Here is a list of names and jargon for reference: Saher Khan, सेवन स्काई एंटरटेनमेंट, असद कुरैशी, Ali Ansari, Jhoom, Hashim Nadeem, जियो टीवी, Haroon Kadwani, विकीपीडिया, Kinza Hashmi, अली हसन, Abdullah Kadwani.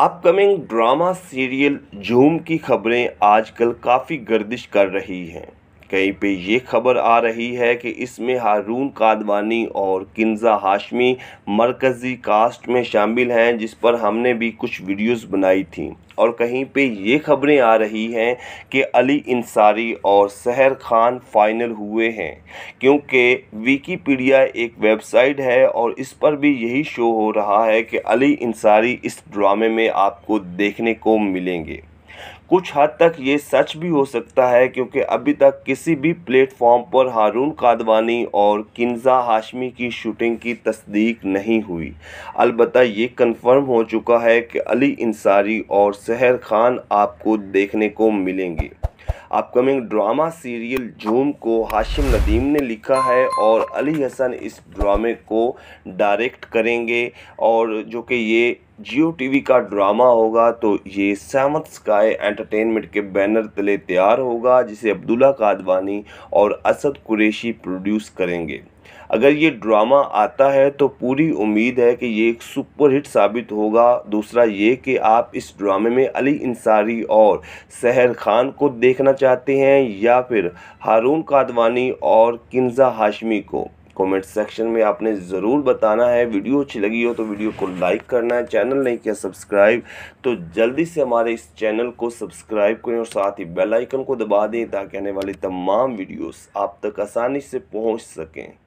Upcoming drama serial झूम की खबरें आजकल काफ़ी गर्दिश कर रही हैं। कहीं पे ये खबर आ रही है कि इसमें हारून कादवानी और किंजा हाशमी मरकज़ी कास्ट में शामिल हैं, जिस पर हमने भी कुछ वीडियोस बनाई थी। और कहीं पे ये खबरें आ रही हैं कि अली अंसारी और सहर खान फाइनल हुए हैं, क्योंकि विकीपीडिया एक वेबसाइट है और इस पर भी यही शो हो रहा है कि अली अंसारी इस ड्रामे में आपको देखने को मिलेंगे। कुछ हद तक ये सच भी हो सकता है, क्योंकि अभी तक किसी भी प्लेटफॉर्म पर हारून कादवानी और किंजा हाशमी की शूटिंग की तस्दीक नहीं हुई। अलबत्ता ये कंफर्म हो चुका है कि अली अंसारी और सहर खान आपको देखने को मिलेंगे। अपकमिंग ड्रामा सीरियल झूम को हाशिम नदीम ने लिखा है और अली हसन इस ड्रामे को डायरेक्ट करेंगे, और जो कि ये जियो टीवी का ड्रामा होगा तो ये सेवन स्काई एंटरटेनमेंट के बैनर तले तैयार होगा, जिसे अब्दुल्ला कादवानी और असद कुरैशी प्रोड्यूस करेंगे। अगर ये ड्रामा आता है तो पूरी उम्मीद है कि ये एक सुपरहिट साबित होगा। दूसरा ये कि आप इस ड्रामे में अली अंसारी और सहर खान को देखना चाहते हैं या फिर हारून कादवानी और किंजा हाशमी को, कमेंट सेक्शन में आपने ज़रूर बताना है। वीडियो अच्छी लगी हो तो वीडियो को लाइक करना है। चैनल नहीं किया सब्सक्राइब तो जल्दी से हमारे इस चैनल को सब्सक्राइब करें और साथ ही बेल आइकन को दबा दें ताकि आने वाली तमाम वीडियोस आप तक आसानी से पहुंच सकें।